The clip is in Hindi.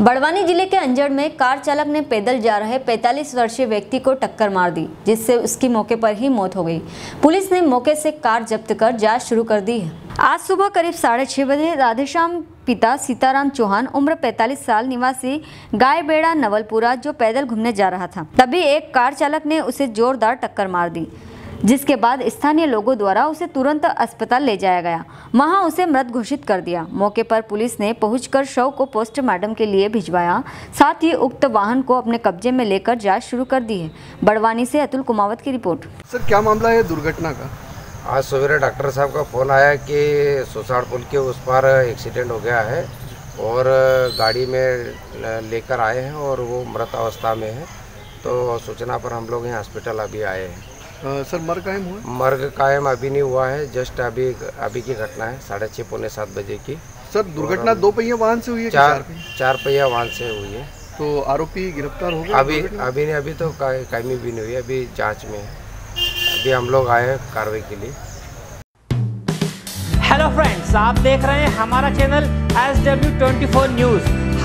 बड़वानी जिले के अंजड़ में कार चालक ने पैदल जा रहे 45 वर्षीय व्यक्ति को टक्कर मार दी, जिससे उसकी मौके पर ही मौत हो गई। पुलिस ने मौके से कार जब्त कर जांच शुरू कर दी है। आज सुबह करीब 6:30 बजे राधेश्याम पिता सीताराम चौहान उम्र 45 साल निवासी गायबेड़ा नवलपुरा जो पैदल घूमने जा रहा था, तभी एक कार चालक ने उसे जोरदार टक्कर मार दी, जिसके बाद स्थानीय लोगों द्वारा उसे तुरंत अस्पताल ले जाया गया। वहां उसे मृत घोषित कर दिया। मौके पर पुलिस ने पहुंचकर शव को पोस्टमार्टम के लिए भिजवाया, साथ ही उक्त वाहन को अपने कब्जे में लेकर जांच शुरू कर दी है। बड़वानी से अतुल कुमावत की रिपोर्ट। सर, क्या मामला है दुर्घटना का? आज सवेरे डॉक्टर साहब का फ़ोन आया कि सुसाड़ पुल के उस पार एक्सीडेंट हो गया है और गाड़ी में लेकर आए हैं और वो मृत अवस्था में है, तो सूचना पर हम लोग यहाँ हॉस्पिटल अभी आए हैं। सर, मर्ग कायम हुआ? मर्ग कायम अभी नहीं हुआ है, जस्ट अभी की घटना है 6:30-6:45 बजे की। सर, दुर्घटना दो पहिया वाहन से हुई है? चार पहिया वाहन से हुई है। तो आरोपी गिरफ्तार हो गया? अभी तो कायमी भी नहीं हुई, अभी जांच में है। अभी हम लोग आए हैं कार्रवाई के लिए। हेलो फ्रेंड्स, आप देख रहे हैं हमारा चैनल SW24 न्यूज़।